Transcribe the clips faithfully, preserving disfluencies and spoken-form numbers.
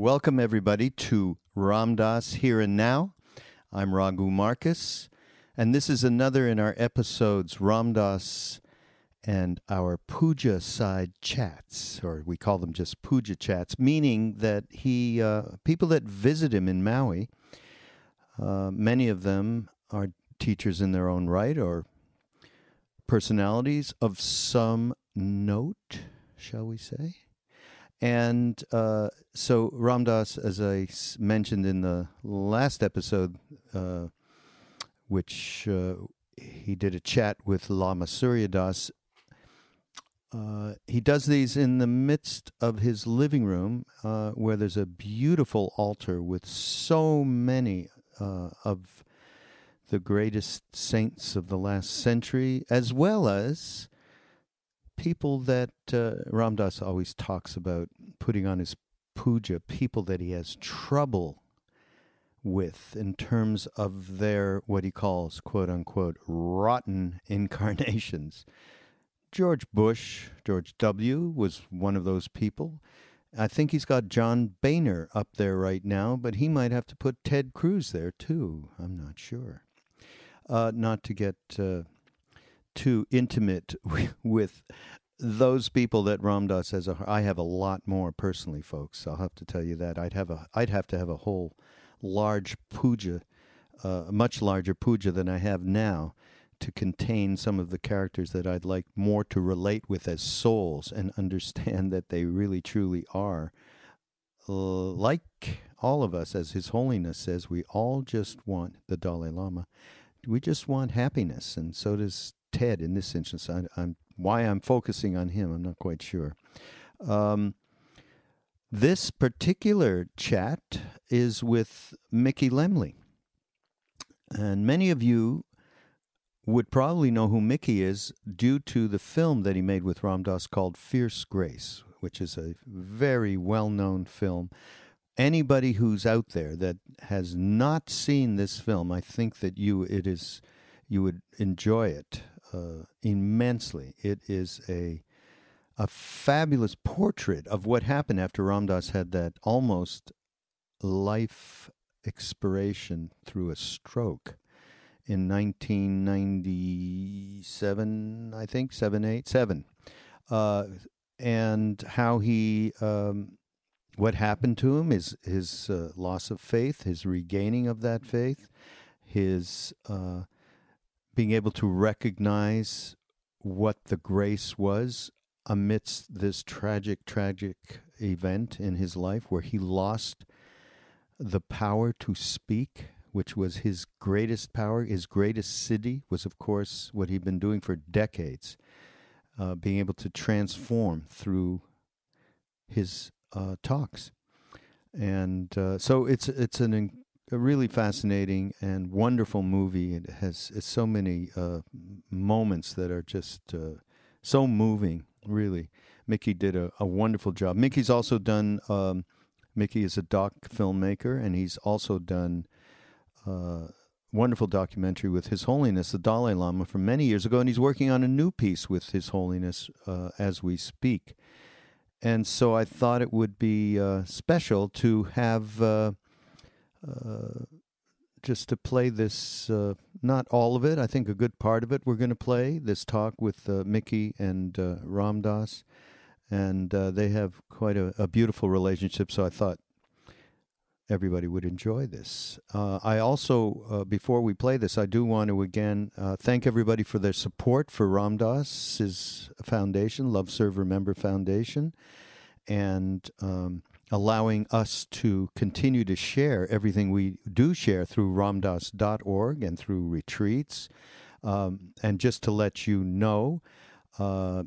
Welcome, everybody, to Ram Dass Here and Now. I'm Raghu Marcus, and this is another in our episodes, Ram Dass and our Puja side chats, or we call them just Puja chats, meaning that he, uh, people that visit him in Maui, uh, many of them are teachers in their own right or personalities of some note, shall we say. And uh, so Ram Dass, as I mentioned in the last episode, uh, which uh, he did a chat with Lama Surya Das, uh, he does these in the midst of his living room uh, where there's a beautiful altar with so many uh, of the greatest saints of the last century, as well as people that uh, Ram Dass always talks about putting on his puja, people that he has trouble with in terms of their, what he calls, quote-unquote, rotten incarnations. George Bush, George W. was one of those people. I think he's got John Boehner up there right now, but he might have to put Ted Cruz there, too. I'm not sure. Uh, not to get Uh, too intimate with those people that Ram Dass has. A, I have a lot more personally, folks. I'll have to tell you that. I'd have a, I'd have to have a whole large puja, uh, much larger puja than I have now, to contain some of the characters that I'd like more to relate with as souls and understand that they really, truly are uh, like all of us. As His Holiness says, we all just want, the Dalai Lama, we just want happiness, and so does Ted, in this instance. I, I'm why I'm focusing on him, I'm not quite sure. Um, this particular chat is with Mickey Lemle. And many of you would probably know who Mickey is due to the film that he made with Ram Dass called Fierce Grace, which is a very well-known film. Anybody who's out there that has not seen this film, I think that you it is you would enjoy it. Uh, immensely. It is a a fabulous portrait of what happened after Ram Dass had that almost life expiration through a stroke in nineteen ninety-seven, I think, seven, eight, seven. Uh, and how he, um, what happened to him is his uh, loss of faith, his regaining of that faith, his uh, being able to recognize what the grace was amidst this tragic, tragic event in his life where he lost the power to speak, which was his greatest power. His greatest siddhi was, of course, what he'd been doing for decades, uh, being able to transform through his uh, talks. And uh, so it's it's an incredible, a really fascinating and wonderful movie. It has it's so many uh, moments that are just uh, so moving, really. Mickey did a, a wonderful job. Mickey's also done, um, Mickey is a doc filmmaker, and he's also done a uh, wonderful documentary with His Holiness, the Dalai Lama, from many years ago, and he's working on a new piece with His Holiness uh, as we speak. And so I thought it would be uh, special to have Uh, Uh, just to play this, uh, not all of it, I think a good part of it we're going to play, this talk with uh, Mickey and uh, Ram Dass, and uh, they have quite a, a beautiful relationship, so I thought everybody would enjoy this. Uh, I also, uh, before we play this, I do want to again uh, thank everybody for their support for Ram Dass's foundation, Love Server Member Foundation, and Um, allowing us to continue to share everything we do share through Ramdas dot org and through retreats. Um, and just to let you know, uh,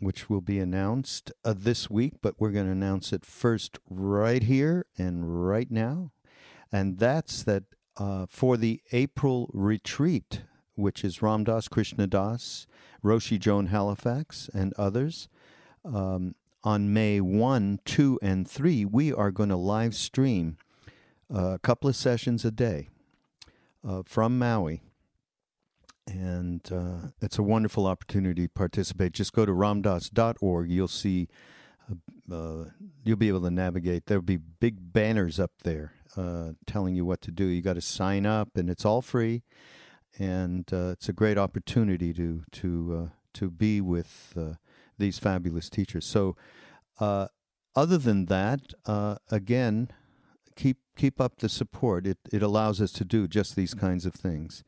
which will be announced uh, this week, but we're going to announce it first right here and right now. And that's that uh, for the April retreat, which is Ram Dass, Krishna Das, Roshi Joan Halifax, and others, um, on May first, second, and third, we are going to live stream a couple of sessions a day uh, from Maui. And uh, it's a wonderful opportunity to participate. Just go to Ramdas dot org. You'll see a uh, you'll be able to navigate. There'll be big banners up there uh, telling you what to do. You got to sign up, and it's all free. And uh, it's a great opportunity to to uh, to be with uh, these fabulous teachers. So, uh, other than that, uh, again, keep keep up the support. It it allows us to do just these kinds of things,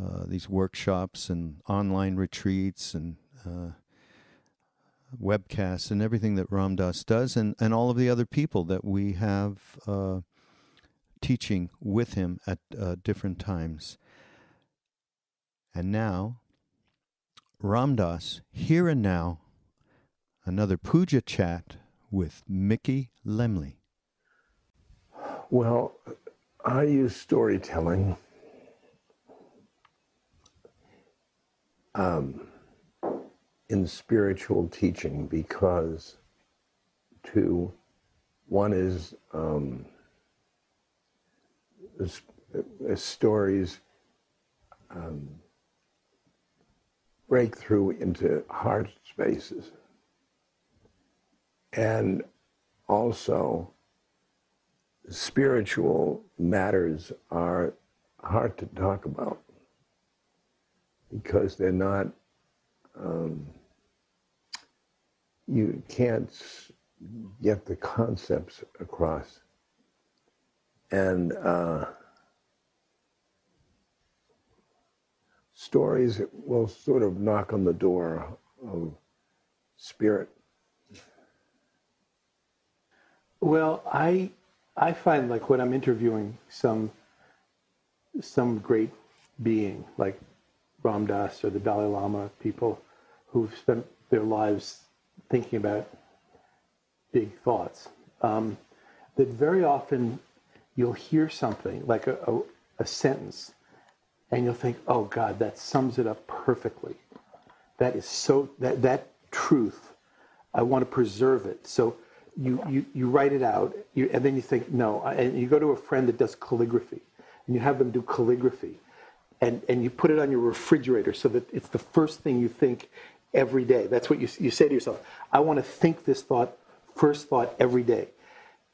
uh, these workshops and online retreats and uh, webcasts and everything that Ram Dass does, and and all of the other people that we have uh, teaching with him at uh, different times. And now, Ram Dass, Here and Now, another puja chat with Mickey Lemle. Well, I use storytelling um, in spiritual teaching because two, one is um, stories um, break through into heart spaces, and also spiritual matters are hard to talk about because they're not, um, you can't get the concepts across. And uh, stories will sort of knock on the door of spirit. Well, I I find, like, when I'm interviewing some some great being like Ram Dass or the Dalai Lama, people who've spent their lives thinking about big thoughts, um, that very often you'll hear something like a, a, a sentence, and you'll think, oh God, that sums it up perfectly. That is so, that, that truth, I want to preserve it. So you, you, you write it out, you, and then you think, no, and you go to a friend that does calligraphy, and you have them do calligraphy, and, and you put it on your refrigerator so that it's the first thing you think every day. That's what you, you say to yourself, I want to think this thought, first thought every day.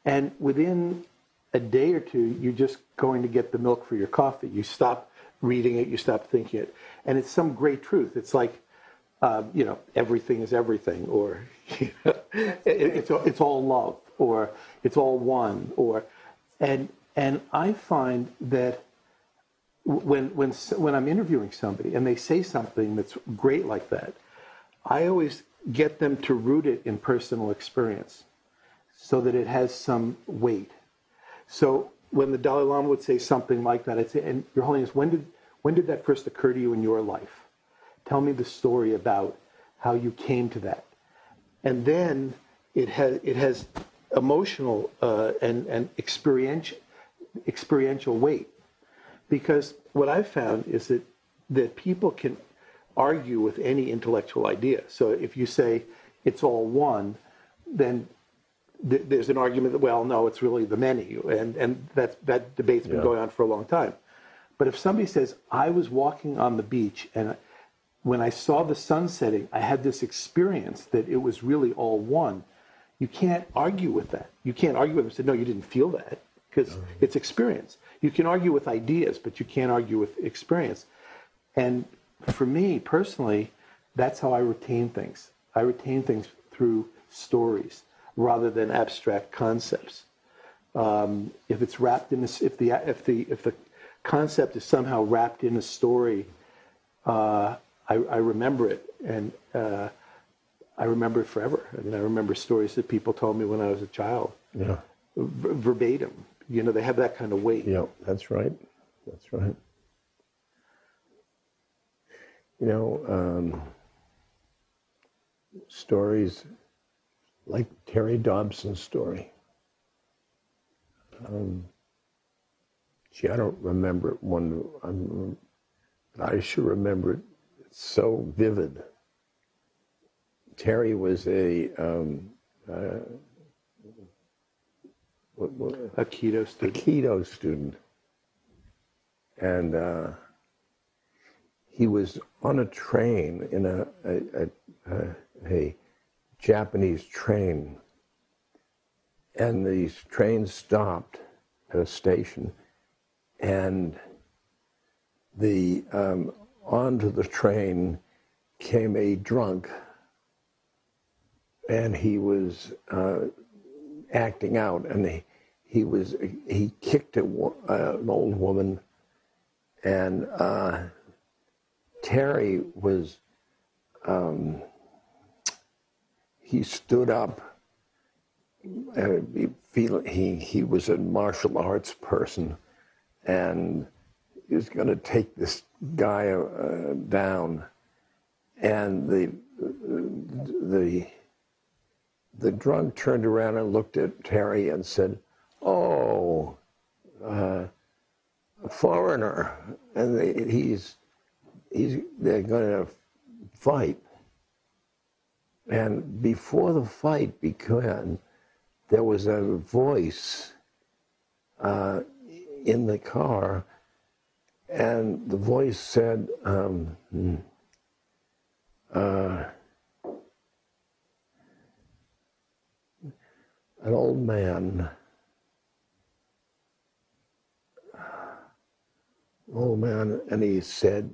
And within a day or two, you're just going to get the milk for your coffee. You stop reading it, you stop thinking it. And it's some great truth. It's like, uh, you know, everything is everything, or you know, it, it's, it's all love, or it's all one, or, and and I find that when, when, when I'm interviewing somebody and they say something that's great like that, I always get them to root it in personal experience so that it has some weight. So when the Dalai Lama would say something like that, I'd say, and Your Holiness, when did, when did that first occur to you in your life? Tell me the story about how you came to that. And then it has, it has emotional uh, and, and experiential, experiential weight. Because what I've found is that, that people can argue with any intellectual idea. So if you say it's all one, then there's an argument that, well, no, it's really the many, and, and that's, that debate's been yeah. going on for a long time. But if somebody says, I was walking on the beach, and when I saw the sun setting, I had this experience that it was really all one, you can't argue with that. You can't argue with them and say, no, you didn't feel that, because no. It's experience. You can argue with ideas, but you can't argue with experience. And for me, personally, that's how I retain things. I retain things through stories rather than abstract concepts. Um, if it's wrapped in this, if the if the if the concept is somehow wrapped in a story, uh, I, I remember it, and uh, I remember it forever. I mean, I remember stories that people told me when I was a child, yeah, ver verbatim. You know, they have that kind of weight. Yeah, that's right. That's right. You know, um, stories. Like Terry Dobson's story. Um, gee, I don't remember it one, I'm, I should remember it, it's so vivid. Terry was a, um, uh, what, what, a Aikido student. A Aikido student. And uh, he was on a train in a, a, a, a, a Japanese train And the train stopped at a station, and the um, onto the train came a drunk, and he was uh, acting out, and he he was he kicked a, uh, an old woman, and uh, Terry was um, he stood up. Uh, he, he was a martial arts person, and he was going to take this guy uh, down. And the the the drunk turned around and looked at Terry and said, "Oh, uh, a foreigner, and they, he's he's they're going to fight." And before the fight began, there was a voice uh, in the car, and the voice said, um, uh, an old man, an old man, and he said,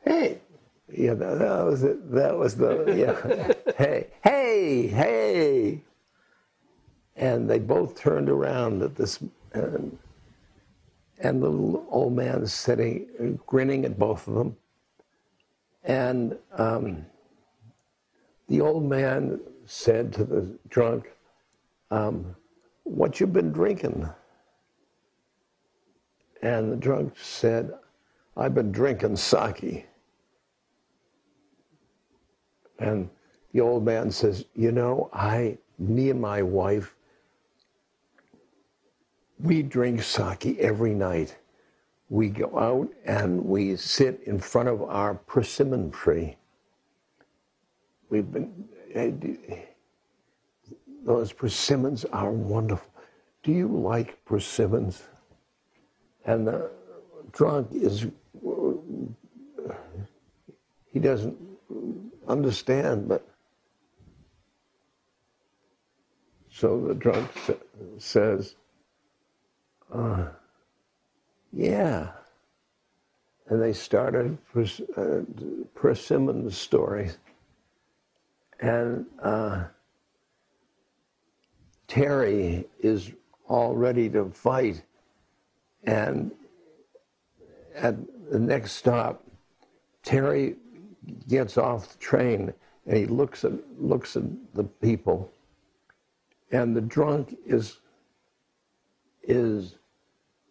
"Hey." Yeah, that, that was it. That was the, yeah. Hey, hey, hey. And they both turned around at this, and, and the little old man sitting, grinning at both of them. And um, the old man said to the drunk, um, "What you been drinking?" And the drunk said, "I've been drinking sake." And the old man says, "You know, I, me and my wife, we drink sake every night. We go out and we sit in front of our persimmon tree. We've been, those persimmons are wonderful. Do you like persimmons?" And the drunk is, he doesn't understand, but so the drunk sa says, uh, "Yeah," and they started pers uh, persimmon stories, and uh, Terry is all ready to fight, and at the next stop, Terry gets off the train and he looks at looks at the people, and the drunk is is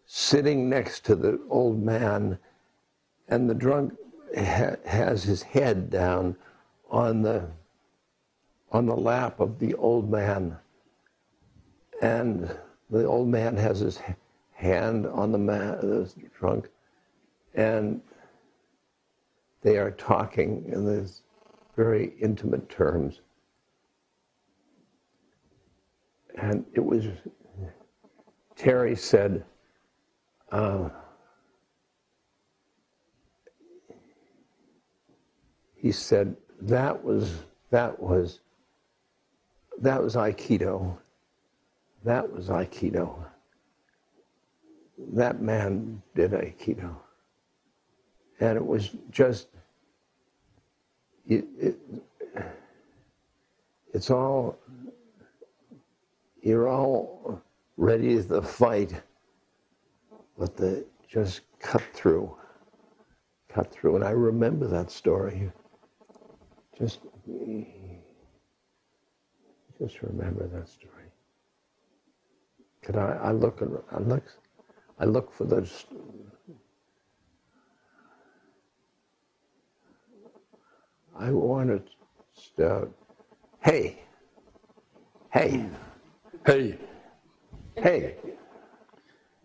sitting next to the old man, and the drunk ha has his head down on the on the lap of the old man, and the old man has his hand on the man the drunk, and they are talking in these very intimate terms. And it was, Terry said, uh, he said, that was, that was, that was Aikido. That was Aikido. That man did Aikido. And it was just, It, it, it's all, you're all ready to fight, but the, just cut through, cut through. And I remember that story. Just, just remember that story. Could I, I look, I look, I look for the, I wanted to start. Hey, hey, hey, hey.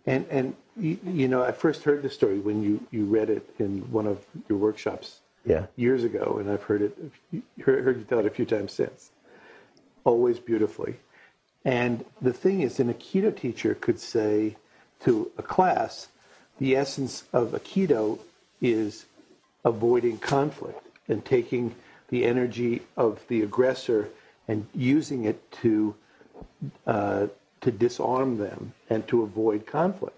And, and you, you know, I first heard the story when you, you read it in one of your workshops yeah. years ago, and I've heard it, heard, heard you tell it a few times since. Always beautifully. And the thing is, an Aikido teacher could say to a class, the essence of Aikido is avoiding conflict and taking the energy of the aggressor and using it to uh, to disarm them and to avoid conflict.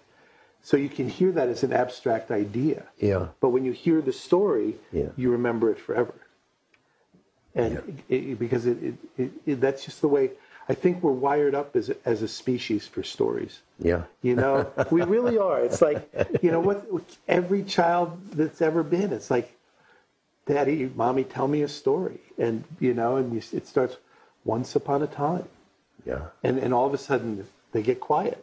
So you can hear that as an abstract idea. Yeah. But when you hear the story, yeah. you remember it forever. And yeah. it, it, because it, it, it, it that's just the way. I think we're wired up as a, as a species for stories. Yeah. You know, we really are. It's like, you know, what every child that's ever been, it's like, Daddy, Mommy, tell me a story. And, you know, and you, it starts once upon a time. Yeah. And and all of a sudden they get quiet.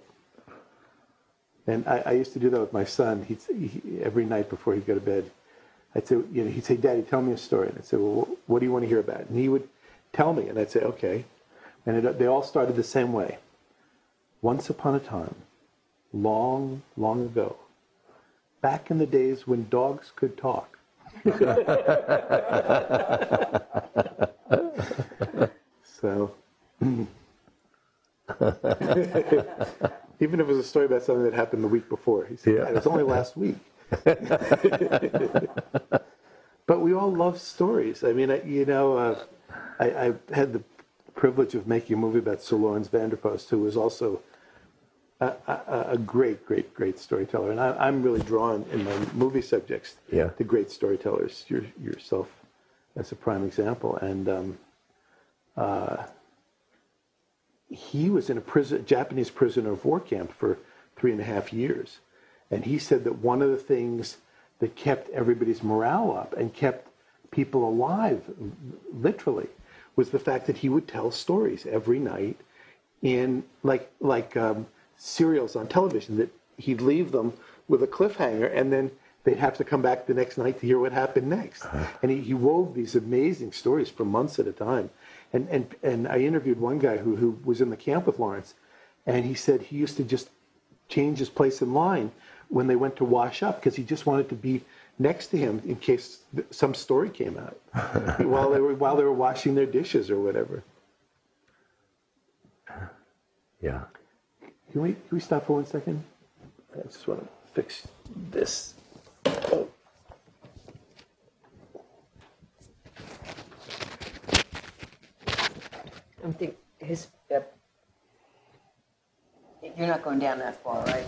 And I, I used to do that with my son. He'd he, every night before he'd go to bed, I'd say, you know, he'd say, Daddy, tell me a story. And I'd say, well, what do you want to hear about? And he would tell me. And I'd say, okay. And it, they all started the same way. Once upon a time, long, long ago, back in the days when dogs could talk. So, even if it was a story about something that happened the week before, he said, yeah. it was only last week. But we all love stories. I mean, I, you know, uh, I, I had the privilege of making a movie about Sir Lawrence Vanderpost, who was also a, a, a great, great, great storyteller. And I, I'm really drawn in my movie subjects yeah. to great storytellers, your, yourself as a prime example. And um, uh, he was in a prison, Japanese prisoner of war camp for three and a half years. And he said that one of the things that kept everybody's morale up and kept people alive, literally, was the fact that he would tell stories every night in like like um, serials on television, that he'd leave them with a cliffhanger and then they'd have to come back the next night to hear what happened next. And he, he wove these amazing stories for months at a time. And and, and I interviewed one guy who, who was in the camp with Lawrence, and he said he used to just change his place in line when they went to wash up because he just wanted to be next to him in case some story came out while they were while they were washing their dishes or whatever. Yeah. Can we can we stop for one second? I just want to fix this. Oh. I don't think his. Uh, you're not going down that far, right?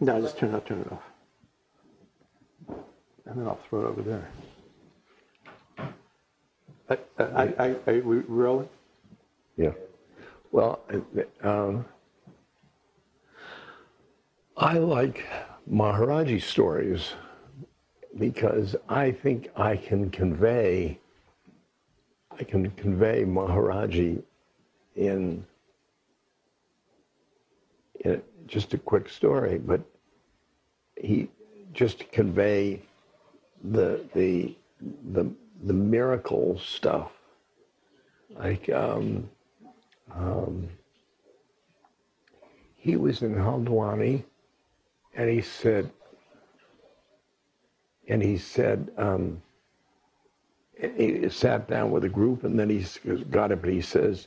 No, just turn it off, turn it off. And then I'll throw it over there. I, I, I, I, I we rolling? Yeah. Well, um, I like Maharaji stories because I think I can convey, I can convey Maharaji in, in just a quick story, but he just to convey the the the the miracle stuff, like um, um, he was in Haldwani, and he said, and he said um, he sat down with a group, and then he got up and he says,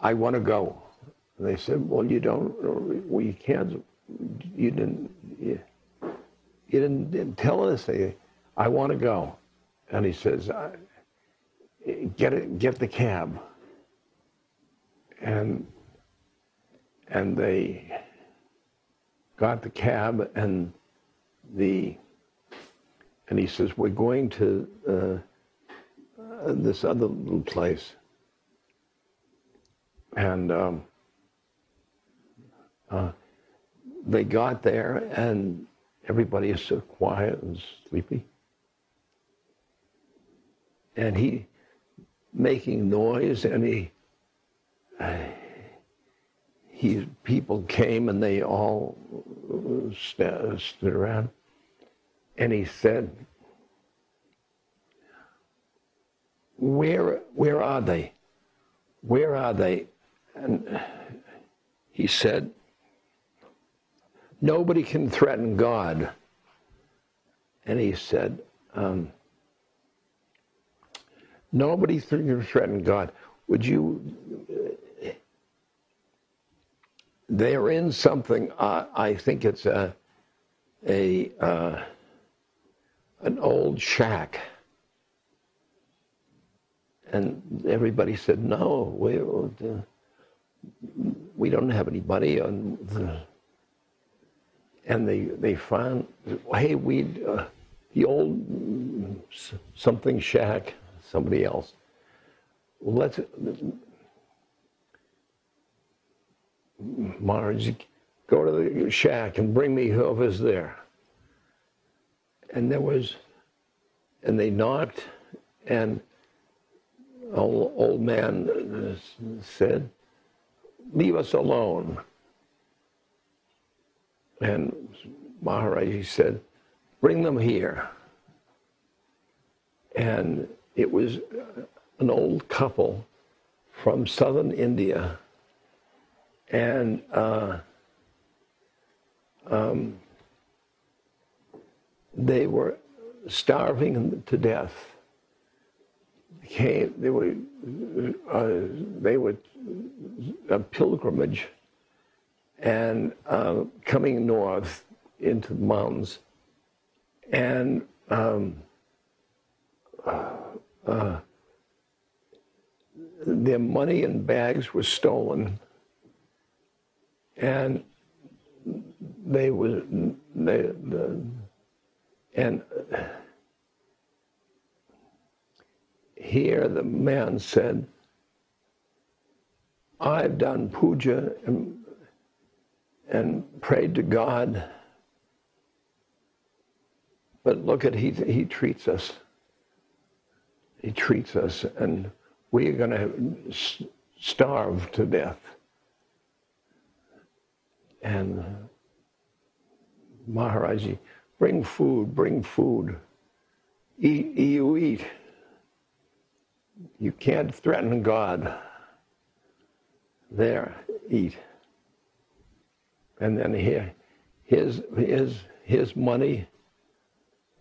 "I want to go." And they said, "Well, you don't. Well, you can't. You didn't. You, you didn't, didn't tell us." They, "I want to go," and he says, I, "Get it. Get the cab." And and they got the cab, and the and he says, "We're going to uh, this other little place," and. Um, Uh, they got there, and everybody is so quiet and sleepy. And he making noise, and he, he people came, and they all stood around. And he said, where, where are they? Where are they? And he said, nobody can threaten God. And he said, um, nobody can threaten God. Would you... They're in something, uh, I think it's a, a uh, an old shack. And everybody said, no, we, we don't have anybody. And they, they found, hey, we uh, the old something shack, somebody else. Let's... Maharaji, go to the shack and bring me whoever's there. And there was, and they knocked, and old, old man said, leave us alone. And Maharaji said, bring them here. And it was an old couple from southern India. And uh, um, they were starving to death. Came, they were uh, they were a pilgrimage, and uh, coming north into the mountains, and um, uh, uh, their money and bags were stolen. And they was they the, and here the man said, "I've done puja and and prayed to God, but look at he he treats us. He treats us, and we are going to starve to death." And Maharaji, bring food, bring food. Eat, you eat. You can't threaten God. There, eat. And then here, here's, here's, here's money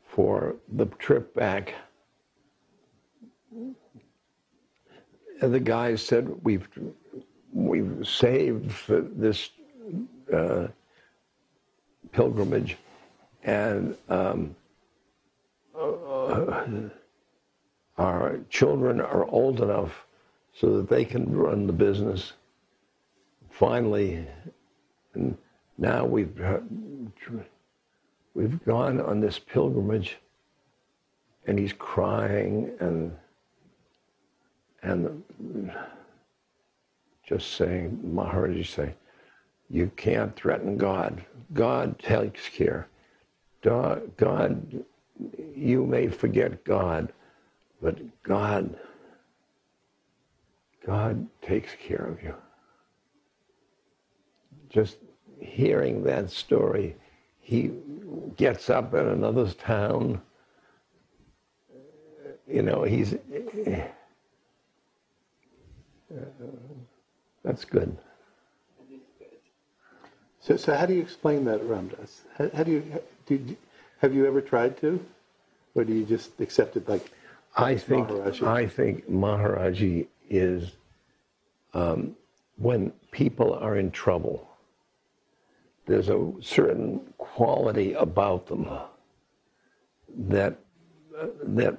for the trip back. And the guy said, we've, we've saved for this Uh, pilgrimage, and um, uh, our children are old enough so that they can run the business. Finally, and now we've we've gone on this pilgrimage, and he's crying and and just saying, Maharaji saying, you can't threaten God. God takes care. God, you may forget God, but God, God takes care of you. Just hearing that story, he gets up in another town. You know, he's, uh, that's good. So, so how do you explain that, Ram Dass? How, how do you, do, have you ever tried to, or do you just accept it like I think Maharaji? I think Maharaji is um, when people are in trouble. There's a certain quality about them that that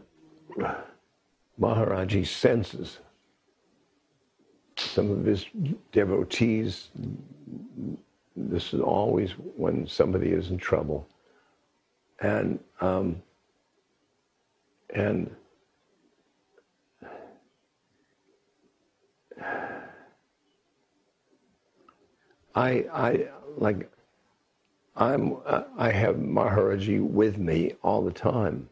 Maharaji senses. Some of his devotees. This is always when somebody is in trouble, and um, and I I like I'm I have Maharaji with me all the time,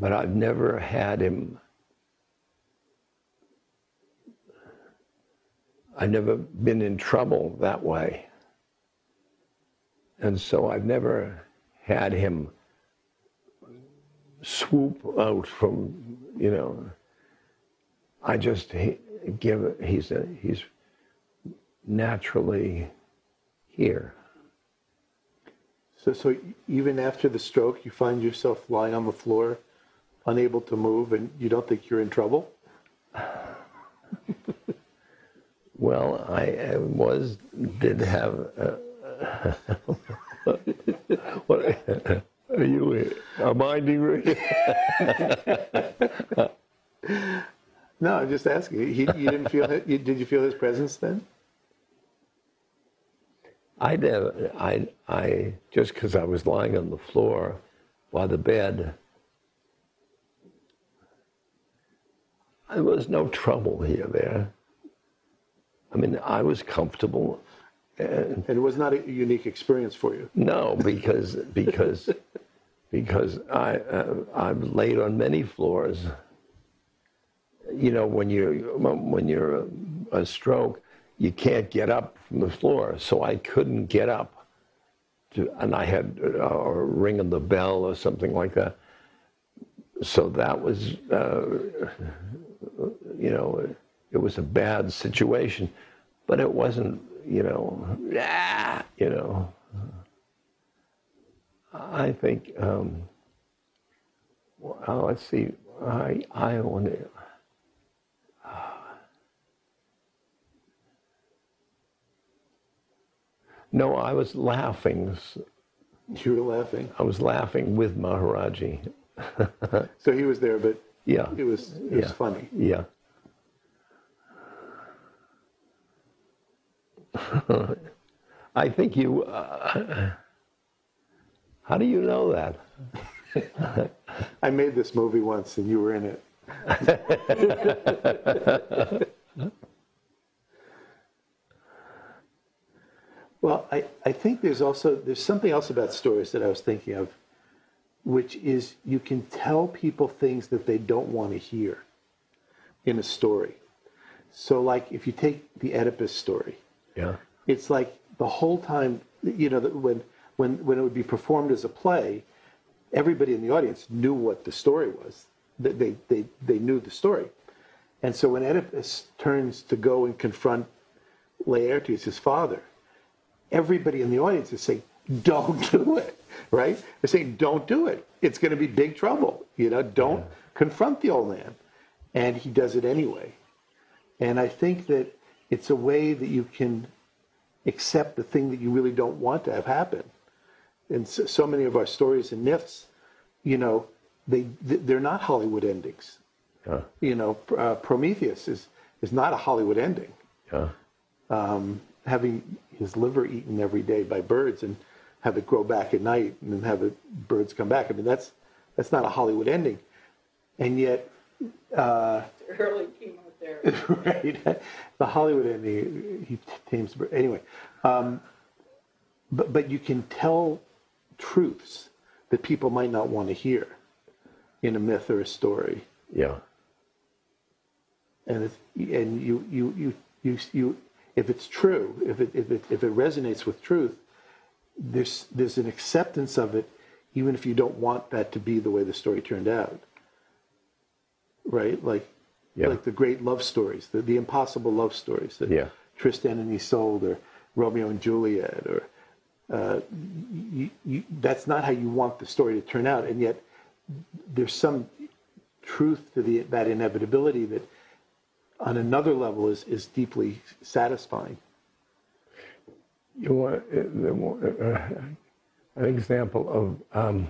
but I've never had him. I've never been in trouble that way. And so I've never had him swoop out from, you know, I just he, give it, he's, a, he's naturally here. So, so even after the stroke, you find yourself lying on the floor, unable to move, and you don't think you're in trouble? Well, I, I was, did have, uh, what, are you, am I angry? No, I'm just asking, he, you didn't feel, you, did you feel his presence then? I never, I, I, just because I was lying on the floor by the bed, there was no trouble here there. I mean, I was comfortable. And, and it was not a unique experience for you. No, because because because I uh, I've laid on many floors. You know, when you when you're a, a stroke, you can't get up from the floor, so I couldn't get up. To, and I had uh, ringing the bell or something like that. So that was, uh, you know. It was a bad situation, but it wasn't, you know, ah, you know. I think, um, well, let's see, I, I want to, uh, no, I was laughing. You were laughing? I was laughing with Maharaji. So he was there, but yeah, it was, it was yeah. funny. Yeah. I think you, uh, how do you know that? I made this movie once and you were in it. Well, I, I think there's also, there's something else about stories that I was thinking of, which is you can tell people things that they don't want to hear in a story. So like if you take the Oedipus story, yeah. It's like the whole time, you know, when, when, when it would be performed as a play, everybody in the audience knew what the story was. They, they, they knew the story. And so when Oedipus turns to go and confront Laertes, his father, everybody in the audience is saying, don't do it, right? They're saying, don't do it. It's going to be big trouble, you know, don't yeah. confront the old man. And he does it anyway. And I think that it's a way that you can accept the thing that you really don't want to have happen. And so, so many of our stories and myths, you know, they, they're not Hollywood endings. Yeah. You know, uh, Prometheus is, is not a Hollywood ending. Yeah. Um, having his liver eaten every day by birds and have it grow back at night and then have the birds come back. I mean, that's, that's not a Hollywood ending. And yet... Uh, it's early chemo. Right, the Hollywood ending. He tames anyway, um, but but you can tell truths that people might not want to hear in a myth or a story. Yeah. And it's, and you you you you you if it's true, if it if it if it resonates with truth, there's there's an acceptance of it, even if you don't want that to be the way the story turned out. Right, like. Yeah. Like the great love stories, the, the impossible love stories, the yeah. Tristan and Isolde or Romeo and Juliet, or uh, you, you, that's not how you want the story to turn out, and yet there's some truth to the, that inevitability that, on another level, is is deeply satisfying. You want uh, an example of um,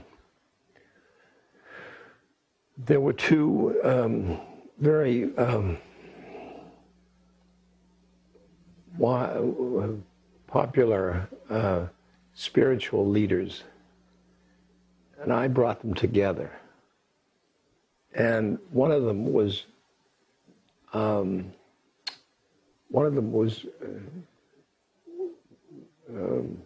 there were two. Um, Very um, popular uh, spiritual leaders, and I brought them together. And one of them was, um, one of them was uh, um,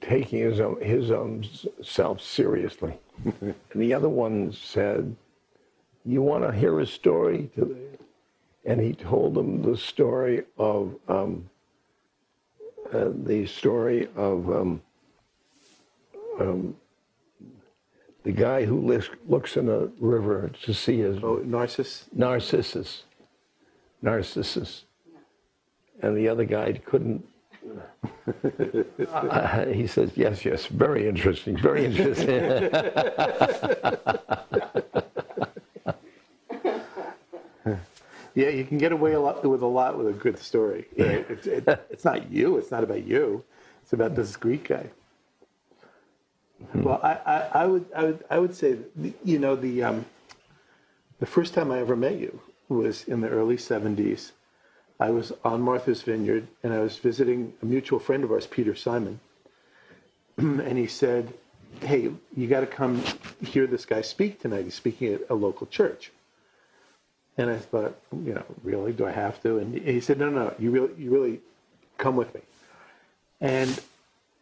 taking his own, his own self seriously, and the other one said. You want to hear a story? And he told them the story of um, uh, the story of um, um, the guy who list, looks in a river to see his... Oh, Narcissus? Narcissus. Narcissus. And the other guy couldn't... uh, he says, yes, yes, very interesting, very interesting. Yeah, you can get away a lot with a lot with a good story. Right? It's, it, it's not you. It's not about you. It's about this Greek guy. Hmm. Well, I, I, I would I would I would say that, you know, the um, the first time I ever met you was in the early seventies. I was on Martha's Vineyard and I was visiting a mutual friend of ours, Peter Simon, and he said, "Hey, you got to come hear this guy speak tonight. He's speaking at a local church." And I thought, you know, really, do I have to? And he said, no, no, you really, you really come with me. And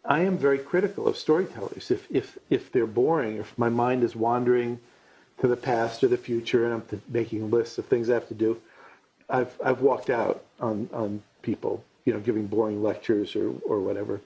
I am very critical of storytellers. If, if, if they're boring, if my mind is wandering to the past or the future and I'm making lists of things I have to do, I've, I've walked out on, on people, you know, giving boring lectures or, or whatever.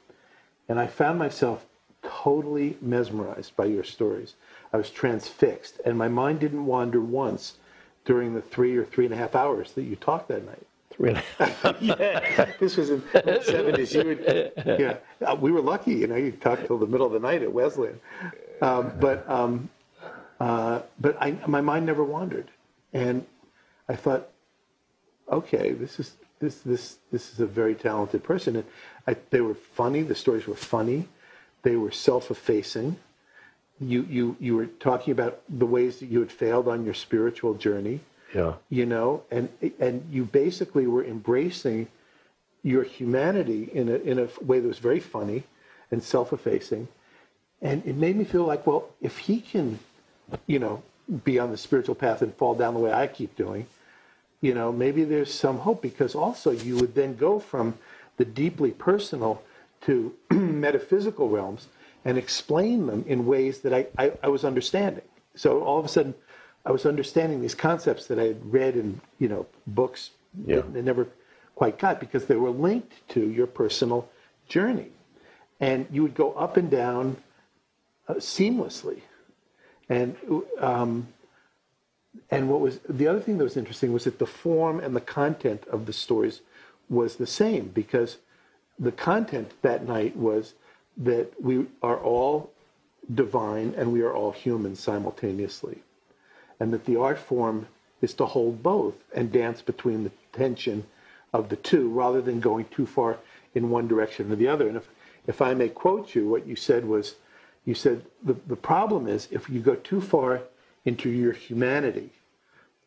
And I found myself totally mesmerized by your stories. I was transfixed, and my mind didn't wander once during the three or three and a half hours that you talked that night. Three and a half. Yeah, this was in the seventies. You would, yeah, we were lucky, you know, you talked till the middle of the night at Wesleyan. Um, but um, uh, but I, my mind never wandered, and I thought, okay, this is this this this is a very talented person. And I, they were funny. The stories were funny. They were self-effacing. You, you you were talking about the ways that you had failed on your spiritual journey, yeah. You know, and and you basically were embracing your humanity in a in a way that was very funny and self-effacing, and it made me feel like, well, if he can, you know, be on the spiritual path and fall down the way I keep doing, you know, maybe there's some hope, because also you would then go from the deeply personal to metaphysical realms and explain them in ways that I, I, I was understanding. So all of a sudden, I was understanding these concepts that I had read in, you know, books, yeah, that I never quite got, because they were linked to your personal journey. And you would go up and down uh, seamlessly. And um, and what was the other thing that was interesting was that the form and the content of the stories was the same, because the content that night was that we are all divine and we are all human simultaneously, and that the art form is to hold both and dance between the tension of the two rather than going too far in one direction or the other. And if, if I may quote you, what you said was, you said, the, the problem is if you go too far into your humanity,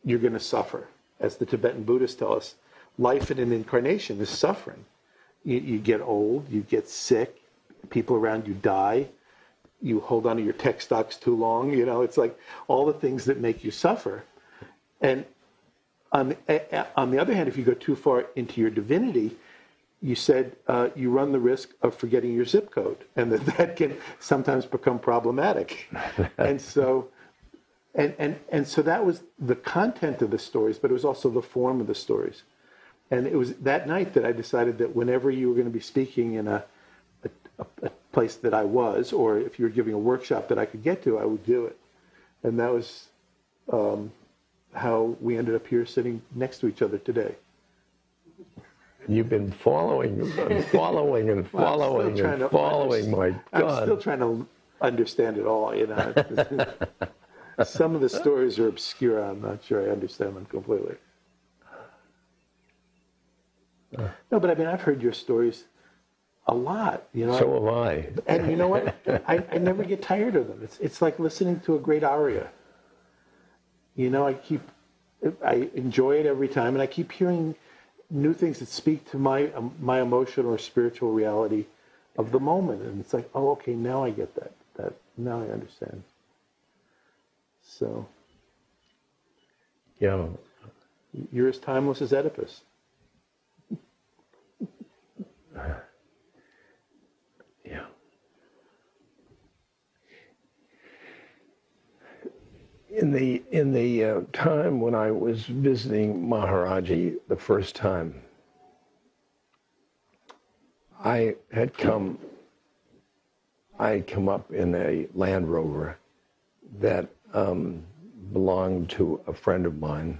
you're going to suffer. As the Tibetan Buddhists tell us, life in an incarnation is suffering. You, you get old, you get sick, people around you die, you hold on to your tech stocks too long, you know, it's like all the things that make you suffer. And on the, on the other hand, if you go too far into your divinity, you said uh, you run the risk of forgetting your zip code, and that that can sometimes become problematic. And so, and, and, and so that was the content of the stories, but it was also the form of the stories. And it was that night that I decided that whenever you were going to be speaking in a a place that I was, or if you were giving a workshop that I could get to, I would do it. And that was um, how we ended up here sitting next to each other today. You've been following and following and following well, and following, my God. I'm still trying to understand it all, you know. Some of the stories are obscure. I'm not sure I understand them completely. No, but I mean, I've heard your stories a lot, you know. So have I. And you know what? I, I never get tired of them. It's it's like listening to a great aria. You know, I keep, I enjoy it every time, and I keep hearing new things that speak to my um, my emotional or spiritual reality of the moment. And it's like, oh, okay, now I get that. That now I understand. So, yeah, you're as timeless as Oedipus. In the in the uh, time when I was visiting Maharaji the first time, I had come I had come up in a Land Rover that um, belonged to a friend of mine,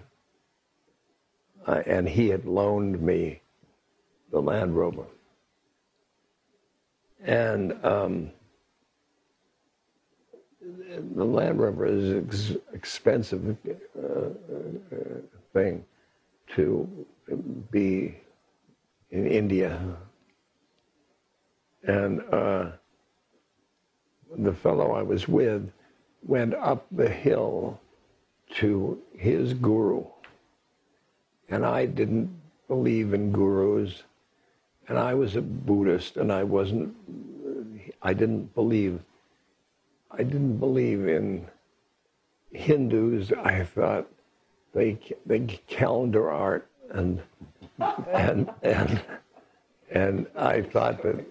uh, and he had loaned me the Land Rover. And um, the Land Rover is an ex expensive uh, thing to be in India. And uh, the fellow I was with went up the hill to his guru. And I didn't believe in gurus. And I was a Buddhist, and I wasn't, I didn't believe, I didn't believe in Hindus. I thought they, they calendar art, and, and, and, and I thought that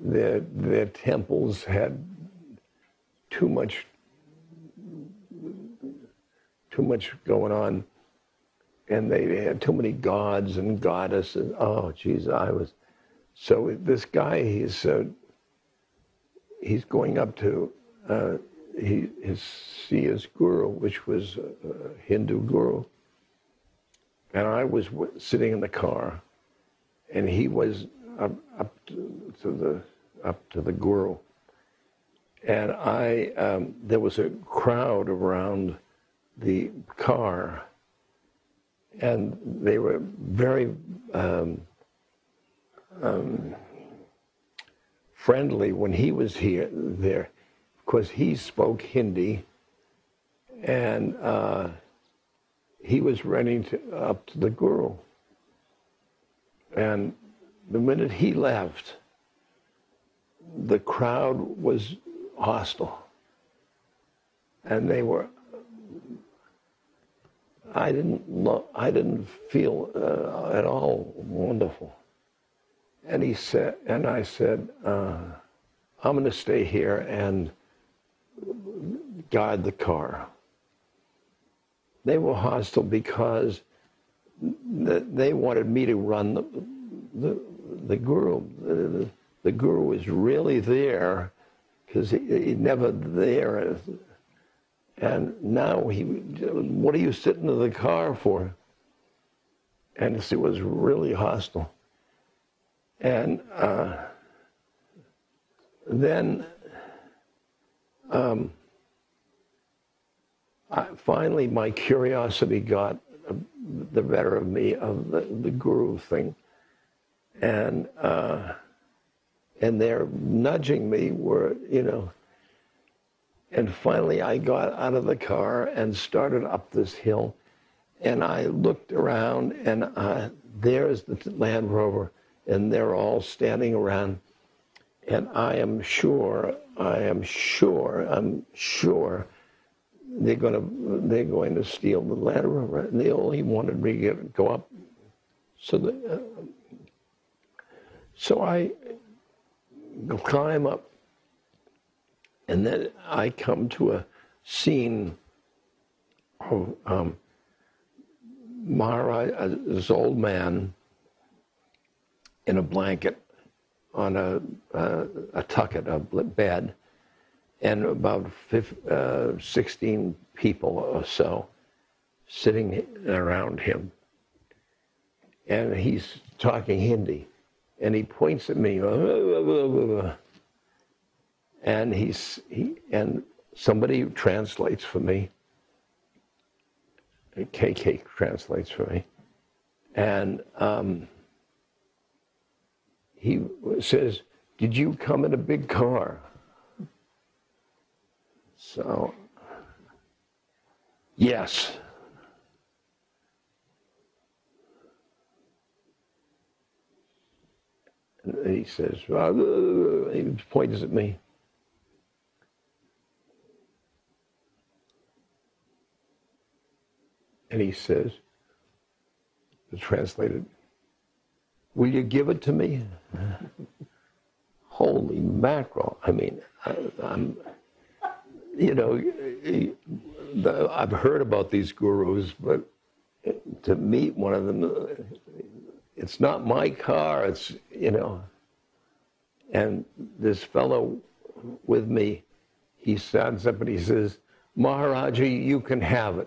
their, their temples had too much, too much going on. And they had too many gods and goddesses. Oh, geez, I was... So this guy, he's uh, he's going up to uh, he, his, see his guru, which was a Hindu guru. And I was w sitting in the car, and he was up, up to, to the up to the guru. And I um, there was a crowd around the car. And they were very um, um, friendly when he was here, there, because he spoke Hindi, and uh, he was running to, up to the guru. And the minute he left, the crowd was hostile, and they were. I didn't lo I didn't feel uh, at all wonderful. And he said, and I said, uh, I'm going to stay here and guard the car. They were hostile because th they wanted me to run the the, the guru. The, the guru was really there because he, he never there. And now he, what are you sitting in the car for? And it was really hostile. And uh, then um, I, finally my curiosity got the better of me, of the, the guru thing. And, uh, and they're nudging me where, you know, and finally, I got out of the car and started up this hill. And I looked around, and uh, there's the Land Rover, and they're all standing around. And I am sure, I am sure, I'm sure they're going to they're going to steal the Land Rover. And they only wanted me to get, go up. So, the, uh, so I climb up. And then I come to a scene of um, Maharaji, this old man in a blanket on a, uh, a tucket, a bed, and about fifteen, uh, sixteen people or so sitting around him. And he's talking Hindi, and he points at me. And he's he and somebody translates for me. K K translates for me, and um, he says, "Did you come in a big car?" So, yes. And he says, uh, he points at me. And he says, translated, "Will you give it to me?" Holy mackerel. I mean, I, I'm, you know, I've heard about these gurus, but to meet one of them, it's not my car, it's, you know. And this fellow with me. He stands up and he says, Maharaji, you can have it.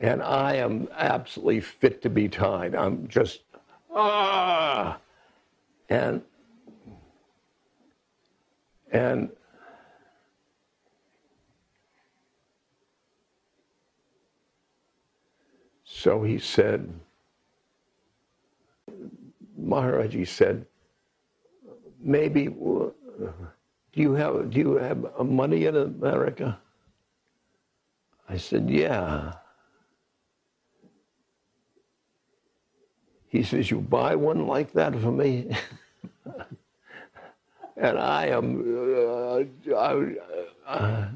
And I am absolutely fit to be tied. I'm just, ah! And, and so he said, Maharaji said, maybe, do you have, do you have money in America? I said, yeah. He says, you buy one like that for me? And I am, uh, I, uh,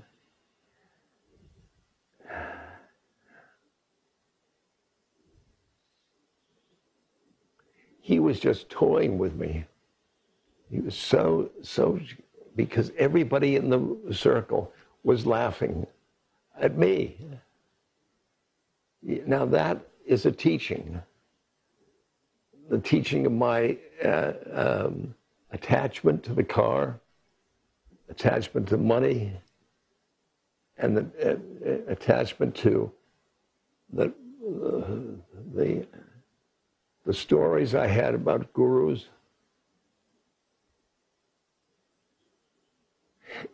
he was just toying with me. He was so, so, because everybody in the circle was laughing at me. Now that is a teaching. The teaching of my uh, um, attachment to the car, attachment to money, and the uh, attachment to the, uh, the the stories I had about gurus.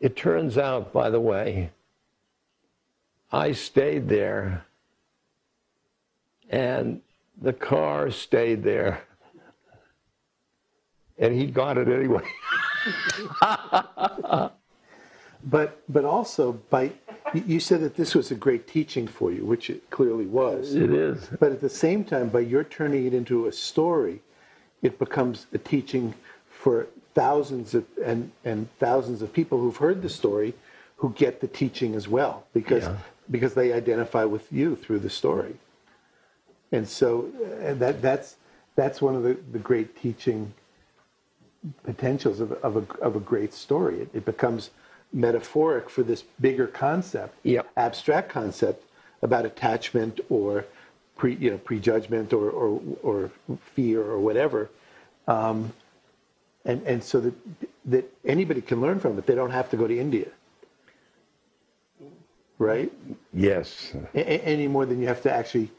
It turns out, by the way, I stayed there, and the car stayed there. And he got it anyway. but but also, by you said that this was a great teaching for you, which it clearly was. It is. But at the same time, by your turning it into a story, it becomes a teaching for thousands of, and, and thousands of people who've heard the story, who get the teaching as well, because yeah. because they identify with you through the story. And so and that that's that's one of the, the great teaching potentials of of a of a great story. It, it becomes metaphoric for this bigger concept, yep. abstract concept about attachment or pre you know prejudgment or or, or fear or whatever, um, and and so that that anybody can learn from it. They don't have to go to India, right? Yes. A any more than you have to actually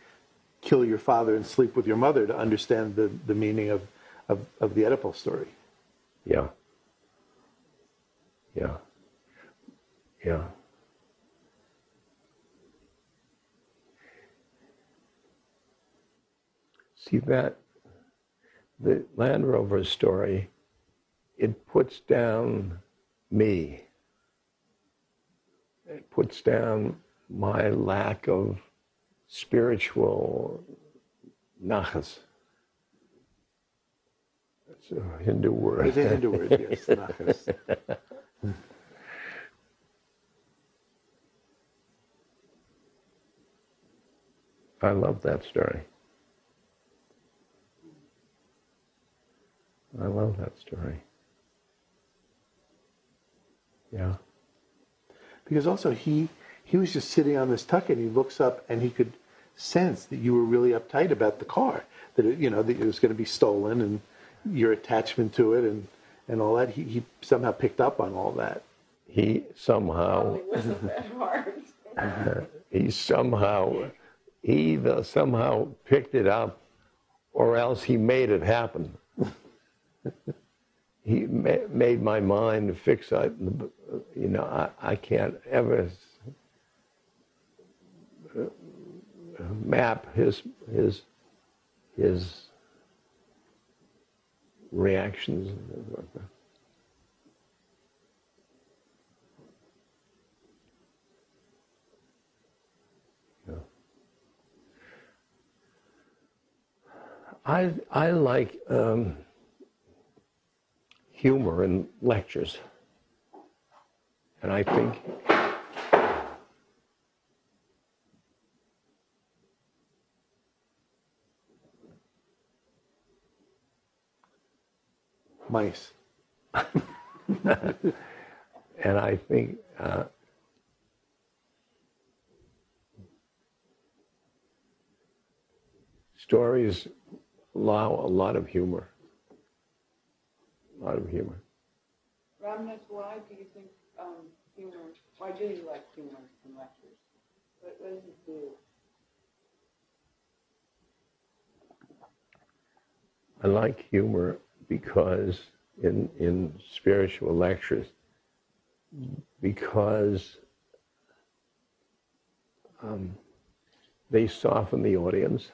kill your father and sleep with your mother to understand the, the meaning of, of, of the Oedipal story. Yeah. Yeah. Yeah. See that, the Land Rover story, it puts down me. It puts down my lack of spiritual nachas. That's a Hindu word. It's a Hindu word, yes, nachas. I love that story. I love that story. Yeah. Because also he, he was just sitting on this tuck and he looks up and he could sense that you were really uptight about the car, that it, you know, that it was going to be stolen and your attachment to it and, and all that. He, he somehow picked up on all that. He somehow... It wasn't that hard. uh, he somehow, he either somehow picked it up or else he made it happen. He ma made my mind fixate. You know, I, I can't ever... map his his his reactions. Yeah. I I like um, humor in lectures, and I think. Mice. And I think uh, stories allow a lot of humor. A lot of humor. Ram Ramdas, why do you think um, humor, why do you like humor in lectures? What, what does it do? I like humor because in in spiritual lectures, because um, they soften the audience.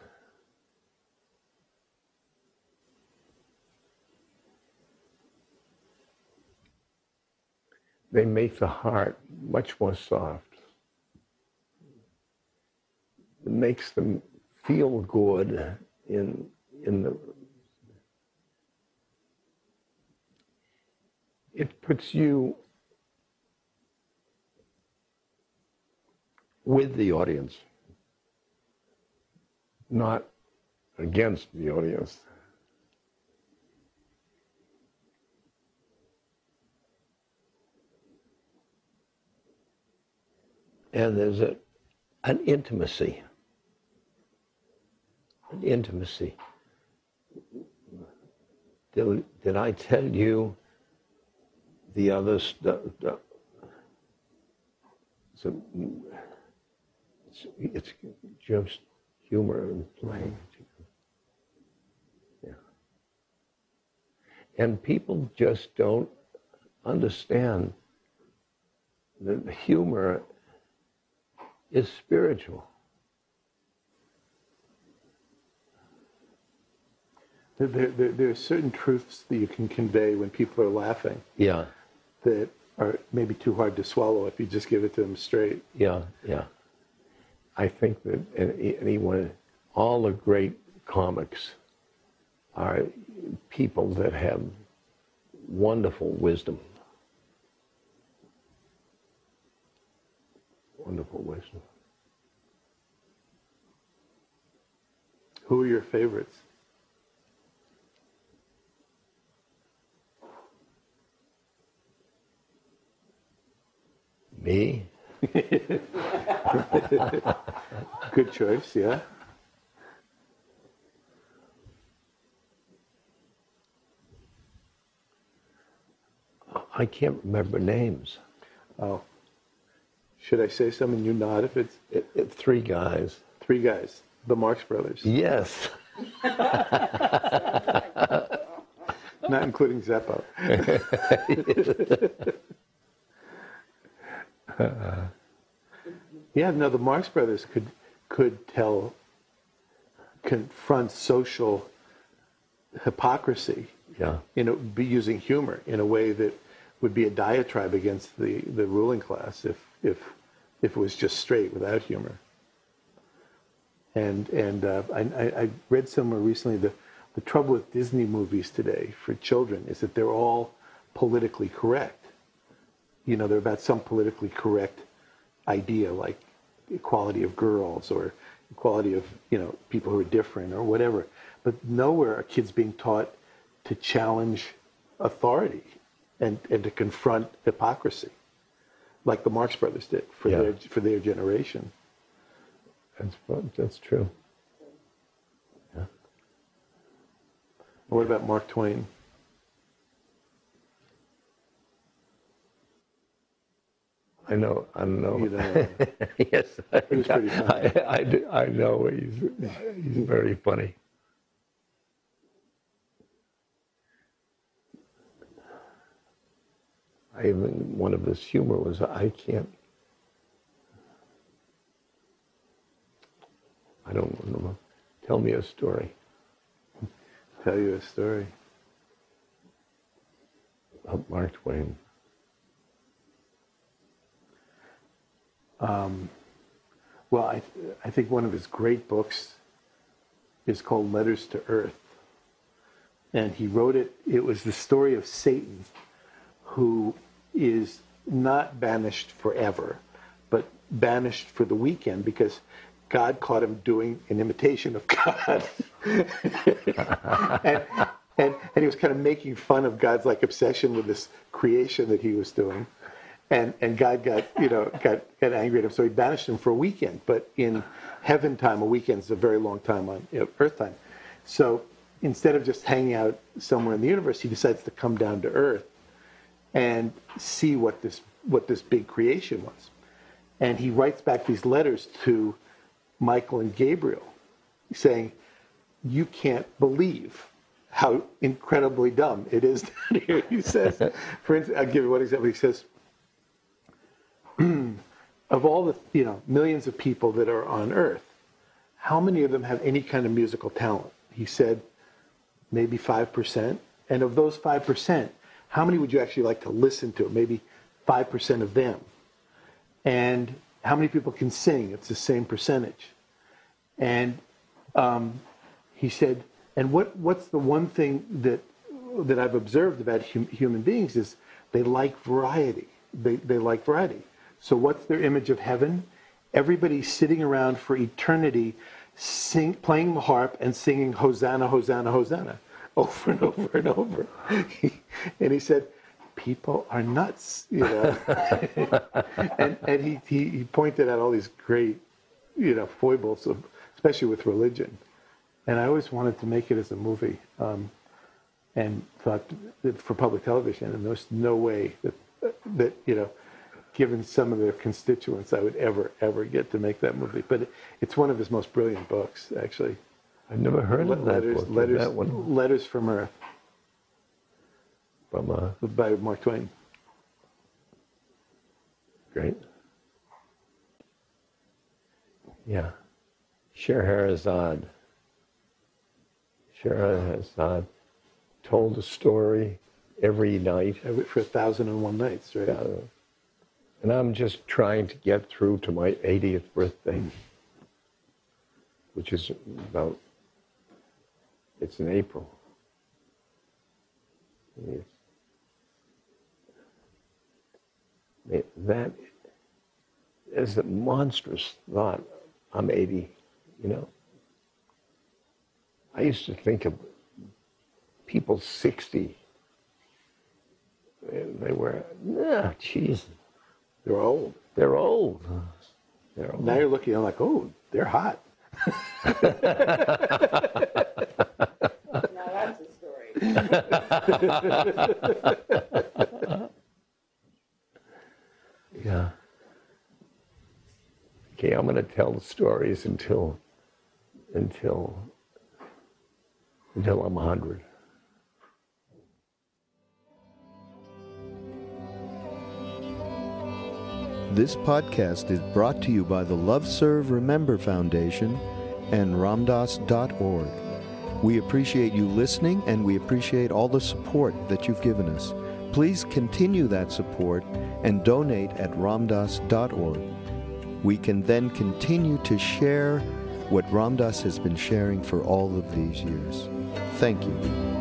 They make the heart much more soft. It makes them feel good in in the. It puts you with the audience, not against the audience. And there's a, an intimacy, an intimacy. Did, did I tell you the other stuff? So it's, it's just humor and playing. Yeah. And people just don't understand that humor is spiritual. There, there, there are certain truths that you can convey when people are laughing. Yeah. That are maybe too hard to swallow if you just give it to them straight. Yeah, yeah. I think that anyone, all the great comics are people that have wonderful wisdom. Wonderful wisdom. Who are your favorites? Me? Good choice, yeah. I can't remember names. Oh. Should I say something? You nod if it's... It, it, three guys. Three guys. The Marx Brothers. Yes. Not including Zeppo. Uh, yeah, no, the Marx Brothers could could tell, confront social hypocrisy. Yeah, you know, be using humor in a way that would be a diatribe against the, the ruling class if if if it was just straight without humor. And and uh, I, I read somewhere recently that the trouble with Disney movies today for children is that they're all politically correct. You know, they're about some politically correct idea, like equality of girls or equality of, you know, people who are different or whatever. But nowhere are kids being taught to challenge authority and, and to confront hypocrisy, like the Marx Brothers did for yeah. their for their generation. That's that's true. Yeah. What about Mark Twain? I know, I don't know. You know. Yes, I, he was pretty funny. I, I, do, I know he's he's very funny. I even one of his humor was I can't. I don't know. Tell me a story. Tell you a story about Mark Twain. Um, well, I, th I think one of his great books is called Letters to Earth. And he wrote it, it was the story of Satan, who is not banished forever, but banished for the weekend because God caught him doing an imitation of God. and, and, and he was kind of making fun of God's like obsession with this creation that he was doing. And and God got you know got, got angry at him, so he banished him for a weekend. But in heaven time, a weekend's a very long time on you know, Earth time. So instead of just hanging out somewhere in the universe, he decides to come down to Earth, and see what this what this big creation was. And he writes back these letters to Michael and Gabriel saying, you can't believe how incredibly dumb it is down here. He says, for instance, I'll give you one example. He says, of all the you know millions of people that are on Earth, how many of them have any kind of musical talent? He said, maybe five percent. And of those five percent, how many would you actually like to listen to? Maybe five percent of them. And how many people can sing? It's the same percentage. And um, he said, and what, what's the one thing that that I've observed about hum, human beings is they like variety. They, they like variety. So what's their image of heaven? Everybody sitting around for eternity sing, playing the harp and singing Hosanna, Hosanna, Hosanna over and over and over. And he said, people are nuts, you know. and and he, he, he pointed out all these great, you know, foibles, of, especially with religion. And I always wanted to make it as a movie, um, and thought that for public television. And there's no way that that you know, given some of their constituents, I would ever ever get to make that movie. But it, it's one of his most brilliant books, actually. I've never heard of that book. Letters, that one. Letters from Earth. By, my... by Mark Twain. Great. Yeah. Scheherazade. Scheherazade told a story every night. Every, for a thousand and one nights, right? Yeah. And I'm just trying to get through to my eightieth birthday, mm. which is about, it's in April. Yes. It, that is a monstrous thought. I'm eighty, you know. I used to think of people sixty. They were, nah, geez. They're old. They're old. They're old. Now you're looking, I'm like, oh, they're hot. Now that's a story. Yeah. Okay, I'm going to tell the stories until, until, until I'm one hundred. This podcast is brought to you by the Love Serve Remember Foundation and Ramdas dot org. We appreciate you listening, and we appreciate all the support that you've given us. Please continue that support and donate at Ramdas dot org. We can then continue to share what Ram Dass has been sharing for all of these years. Thank you.